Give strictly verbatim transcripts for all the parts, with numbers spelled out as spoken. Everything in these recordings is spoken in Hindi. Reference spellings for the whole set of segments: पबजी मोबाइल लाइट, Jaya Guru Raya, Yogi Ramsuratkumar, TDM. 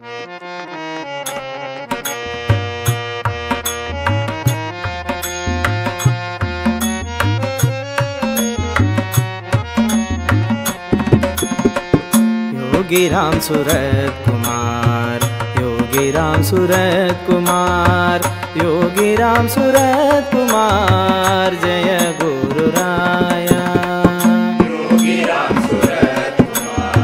योगी राम सूरत कुमार, योगी राम सूरत कुमार, योगी राम सूरत कुमार, जय गुरु राया। योगी राम सूरत कुमार,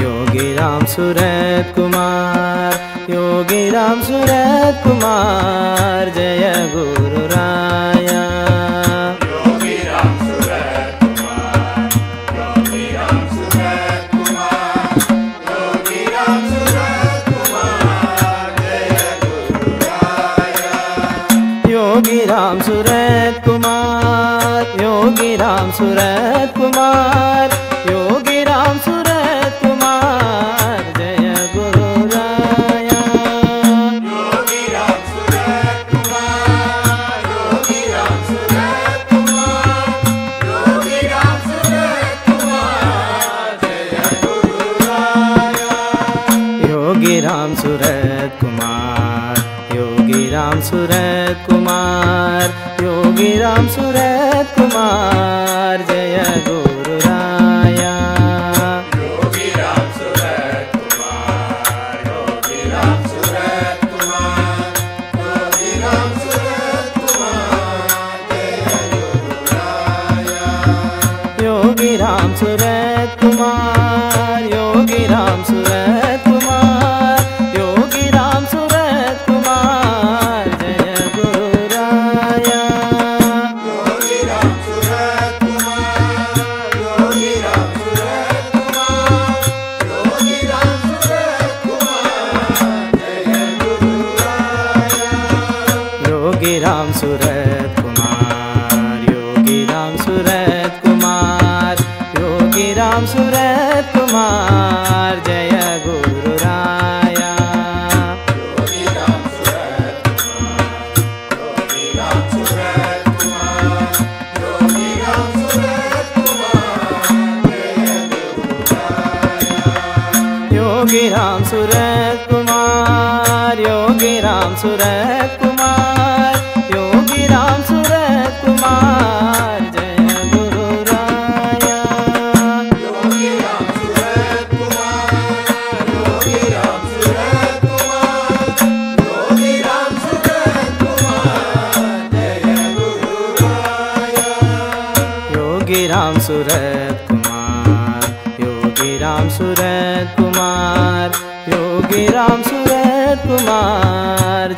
योगी राम सूरत कुमार, योगी राम सूरत कुमार, जय गुरु राया। योगी राम सूरत कुमार, योगी राम सूरत कुमार, योगी राम सूरत कुमार, जय गुरु राया। योगी राम सूरत कुमार, योगी राम सूरत कुमार, योगी राम सूरत कुमार, जय गुरु राया। योगी राम सूरत कुमार, योगी राम सूरत कुमार, योगी राम सूरत कुमार, जय गुरु राया। योगी राम सूरत कुमार, योगी राम सूरत कुमार, योगी राम सूरत कुमार, जय गुरु राया। योगी राम सूरत कुमार, योगी राम सूरत कुमार, योगी राम सूरत कुमार, जय गुरु। योगी राम सूरत कुमार, योगी राम सूरत कुमार, योगी राम सूरत कुमार,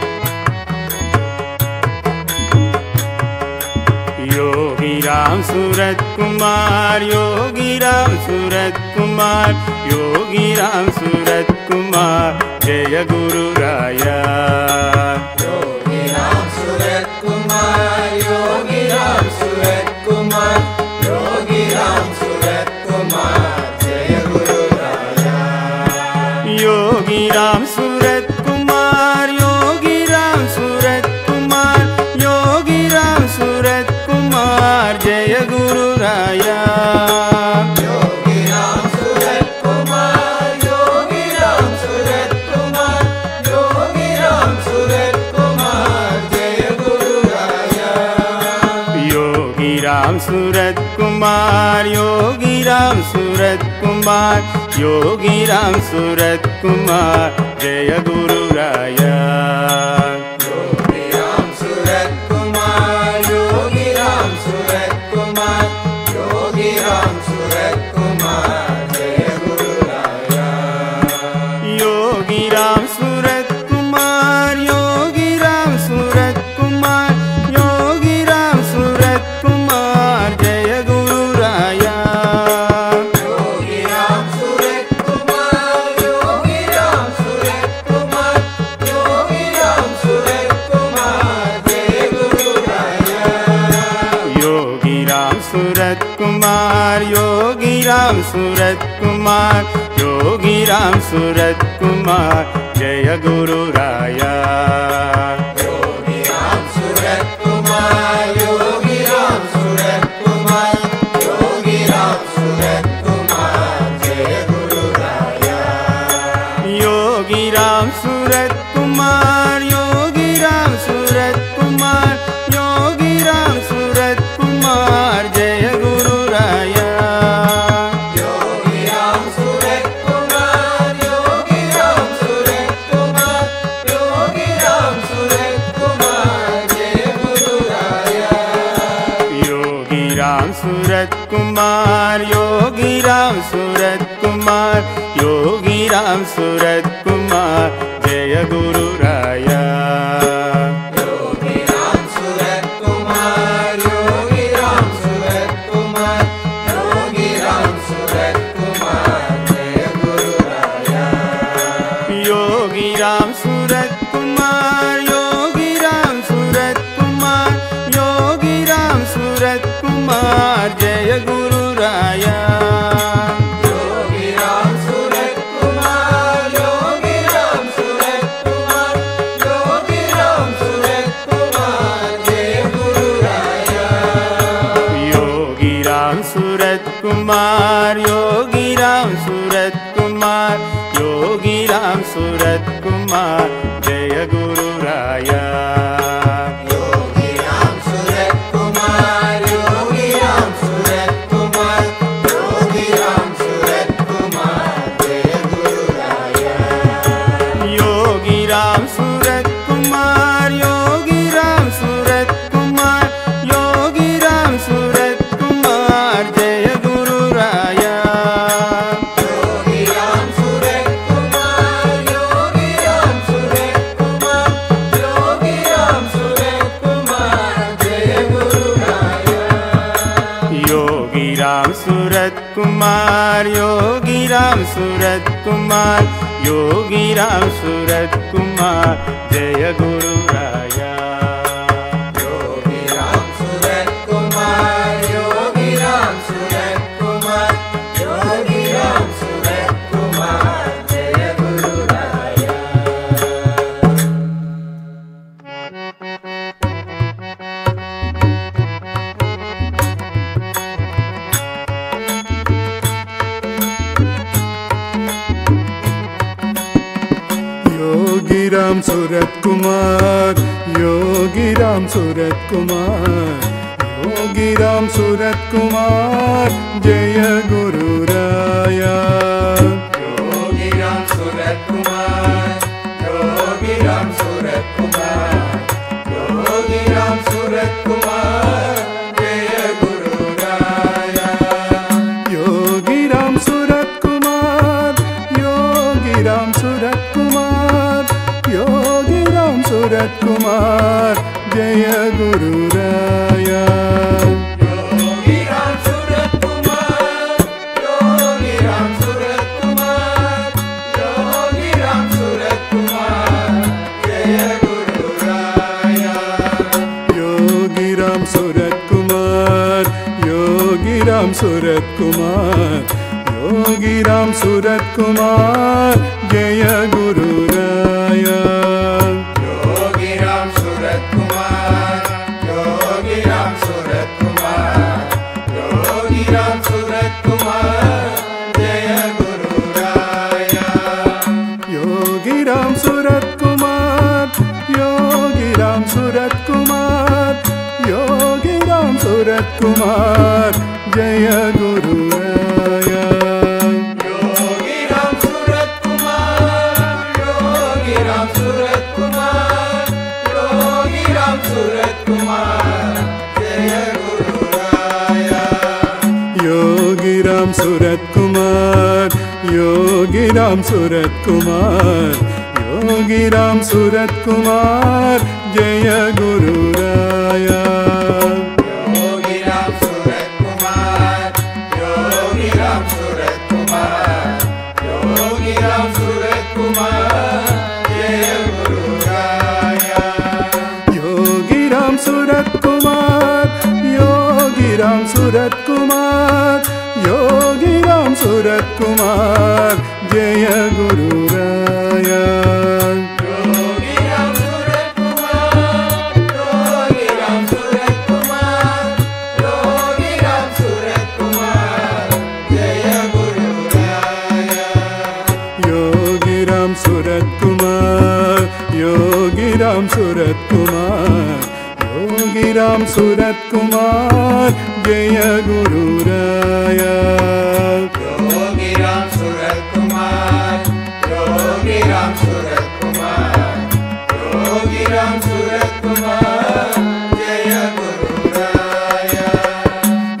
जय गुरु राया। योगी राम सूरत कुमार, योगी राम सूरत कुमार, योगी राम सूरत कुमार, जय गुरु राया। योगी राम सूरत कुमार, योगी राम सूरत कुमार, योगी राम सूरत कुमार, योगी राम सूरत कुमार, योगी राम सूरत कुमार, जय गुरु राया। योगी राम सूरत कुमार, योगी राम सूरत कुमार, योगी राम सूरत कुमार, जय गुरु राया। योगी राम सूरत कुमार, योगी राम सूरत कुमार, योगी राम सूरत कुमार, जय गुरु राया। योगी राम सूरत कुमार, योगी राम सूरत कुमार, योगी राम सूरत कुमार, जय गुरु राया। योगी राम सूरत कुमार, योगी राम सूरत कुमार, योगी राम सूरत कुमार, जय गुरु राया। योगी राम सूरत कुमार, योगी राम सूरत कुमार, योगी राम सूरत कुमार, जय गुरु राया। योगी राम सूरत कुमार, योगी राम सूरत कुमार, योगी राम सूरत कुमार, जय गुरु राया। योगी राम सूरत कुमार, योगी राम सूरत कुमार, योगी राम सूरत कुमार, जय गुरु राया। योगी राम सूरत कुमार, योगी राम सूरत कुमार, योगी राम सूरत कुमार, जय गुरु राया। योगी राम सूरत कुमार, योगी राम सूरत कुमार, योगी राम सूरत कुमार, जय गुरु राया। योगी राम सूरत कुमार, योगी राम सूरत कुमार, योगी राम सूरत कुमार जय गुरु राया। योगी राम सूरत कुमार, योगी राम सूरत कुमार, योगी राम सूरत कुमार जय गुरु राया। योगी राम सूरत कुमार, योगी राम सूरत कुमार, योगी राम सूरत कुमार जय गुरु राया। योगी राम सूरत कुमार, योगी राम सूरत कुमार, योगी राम सूरत कुमार जय गुरु राया। योगी राम सूरत कुमार, योगी राम सूरत कुमार, योगी राम सूरत कुमार जय गुरु राया। योगी राम सूरत कुमार, योगी राम सूरत कुमार, योगी राम सूरत कुमार जय गुरु राया। योगी राम सूरत कुमार, योगी राम सूरत कुमार, योगी राम सूरत कुमार जय गुरु राया। योगी राम सूरत कुमार, योगी राम सूरत कुमार, योगी राम सूरत कुमार जय गुरु राया। योगी राम सूरत कुमार, योगी राम सूरत कुमार, योगी राम सूरत कुमार जय गुरु राया। योगी राम सूरत कुमार, योगी राम सूरत कुमार, योगी राम सूरत कुमार जय गुरु राया। योगी राम सूरत कुमार, योगी राम सूरत कुमार, योगी राम सूरत कुमार जय गुरु राया। योगी राम सूरत कुमार, योगी राम सूरत कुमार, योगी राम सूरत कुमार जय गुरु राया। योगी राम सूरत कुमार, योगी राम सूरत कुमार, योगी राम सूरत कुमार जय गुरु राया। योगी राम सूरत कुमार, योगी राम सूरत कुमार, योगी राम सूरत कुमार जय गुरु राया। योगी राम सूरत कुमार, योगी राम सूरत कुमार, योगी राम सूरत कुमार जय गुरु राया। योगी राम सूरत कुमार, योगी राम सूरत कुमार, योगी राम सूरत कुमार जय गुरु राया। योगी राम सूरत कुमार, योगी राम सूरत कुमार, योगी राम सूरत कुमार जय गुरु राया। योगी राम सूरत कुमार, योगी राम सूरत कुमार, योगी राम सूरत कुमार जय गुरु राया। योगी राम सूरत कुमार, योगी राम सूरत कुमार, योगी राम सूरत कुमार जय गुरु राया। योगी राम सूरत कुमार, योगी राम सूरत कुमार, योगी राम सूरत कुमार जय गुरु राया। योगी राम सूरत कुमार, योगी राम सूरत कुमार, योगी राम सूरत कुमार जय गुरु राया। योगी राम सूरत कुमार, योगी राम सूरत कुमार, योगी राम सूरत कुमार जय गुरु राया। योगी राम सूरत कुमार, योगी राम सूरत कुमार, योगी राम सूरत कुमार जय गुरु राया। योगी राम सूरत कुमार, योगी राम सूरत कुमार, योगी राम सूरत कुमार जय गुरु राया। योगी राम सूरत कुमार, योगी राम सूरत कुमार, योगी राम सूरत कुमार जय गुरु राया। योगी योगी राम सूरत कुमार, योगी राम सूरत कुमार, जय गुरु राया। योगी राम सूरत कुमार, योगी राम सूरत कुमार, योगी राम सूरत कुमार, जय गुरु राया। योगी राम सूरत कुमार, योगी राम सूरत कुमार, योगी राम सूरत कुमार, जय गुरु राया। योगी राम सूरत कुमार, योगी राम सूरत कुमार, योगी राम सूरत कुमार, जय गुरु राया। योगी राम सूरत कुमार, योगी राम सूरत कुमार, योगी राम सूरत कुमार, जय गुरु राया।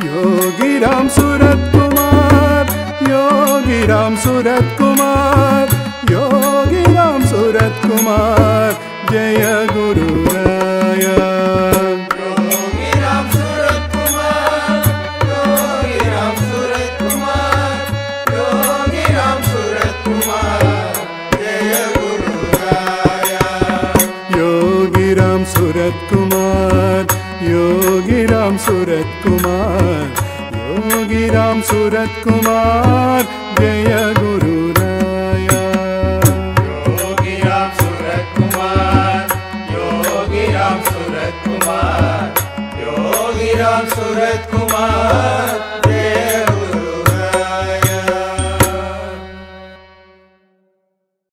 योगी राम सूरत कुमार, योगी राम सूरत कुमार, योगी राम सूरत कुमार, जय गुरु राया। योगी राम सूरत कुमार, योगी राम सूरत कुमार, योगी राम सूरत कुमार, जय गुरु राया। योगी राम सूरत कुमार, योगी राम सूरत कुमार, जय गुरु राया। योगी राम सूरत कुमार, योगी राम सूरत कुमार, योगी राम सूरत कुमार।